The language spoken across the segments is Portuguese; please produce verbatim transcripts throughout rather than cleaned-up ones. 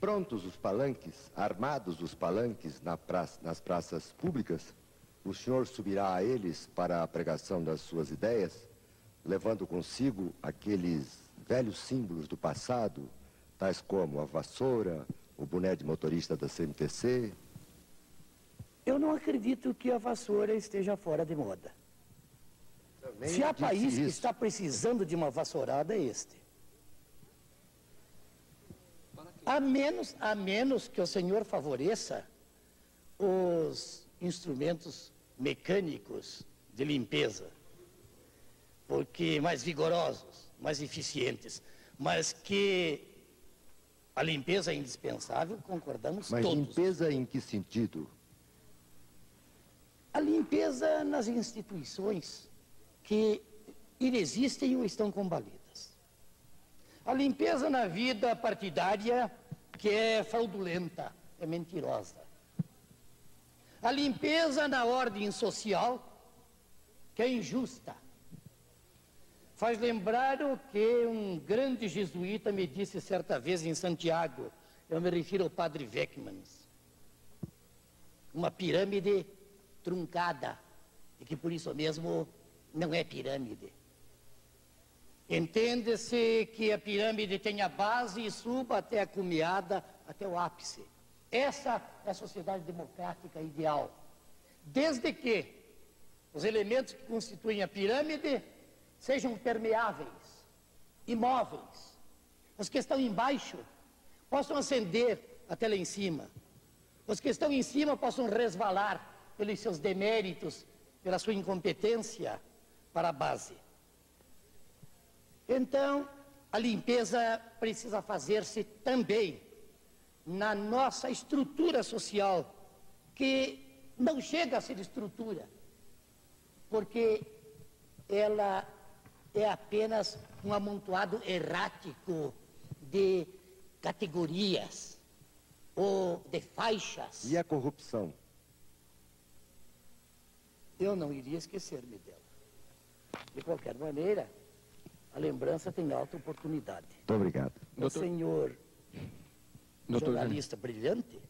Prontos os palanques, armados os palanques na praça, nas praças públicas, o senhor subirá a eles para a pregação das suas ideias, levando consigo aqueles velhos símbolos do passado, tais como a vassoura, o boné de motorista da C M T C? Eu não acredito que a vassoura esteja fora de moda. Também se há país isso. que está precisando de uma vassourada, é este. A menos, a menos que o senhor favoreça os instrumentos mecânicos de limpeza, porque mais vigorosos, mais eficientes, mas que a limpeza é indispensável, concordamos mas todos. Mas limpeza em que sentido? A limpeza nas instituições que inexistem ou estão combalidas. A limpeza na vida partidária que é fraudulenta, é mentirosa. A limpeza na ordem social que é injusta. Faz lembrar o que um grande jesuíta me disse certa vez em Santiago, eu me refiro ao padre Weckmann. Uma pirâmide truncada, e que por isso mesmo não é pirâmide. Entende-se que a pirâmide tem a base e suba até a cumeada, até o ápice. Essa é a sociedade democrática ideal. Desde que os elementos que constituem a pirâmide sejam permeáveis, imóveis. Os que estão embaixo possam ascender até lá em cima. Os que estão em cima possam resvalar pelos seus deméritos, pela sua incompetência para a base. Então, a limpeza precisa fazer-se também na nossa estrutura social, que não chega a ser estrutura, porque ela é apenas um amontoado errático de categorias ou de faixas. E a corrupção? Eu não iria esquecer-me dela. De qualquer maneira, a lembrança tem alta oportunidade. Muito obrigado. O doutor... senhor doutor... jornalista brilhante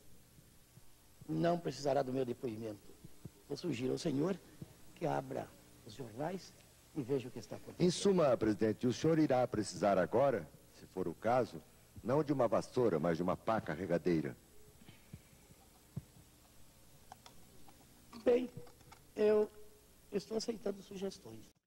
não precisará do meu depoimento. Eu sugiro ao senhor que abra os jornais e veja o que está acontecendo. Em suma, presidente, o senhor irá precisar agora, se for o caso, não de uma vassoura, mas de uma pá carregadeira. Bem, eu estou aceitando sugestões.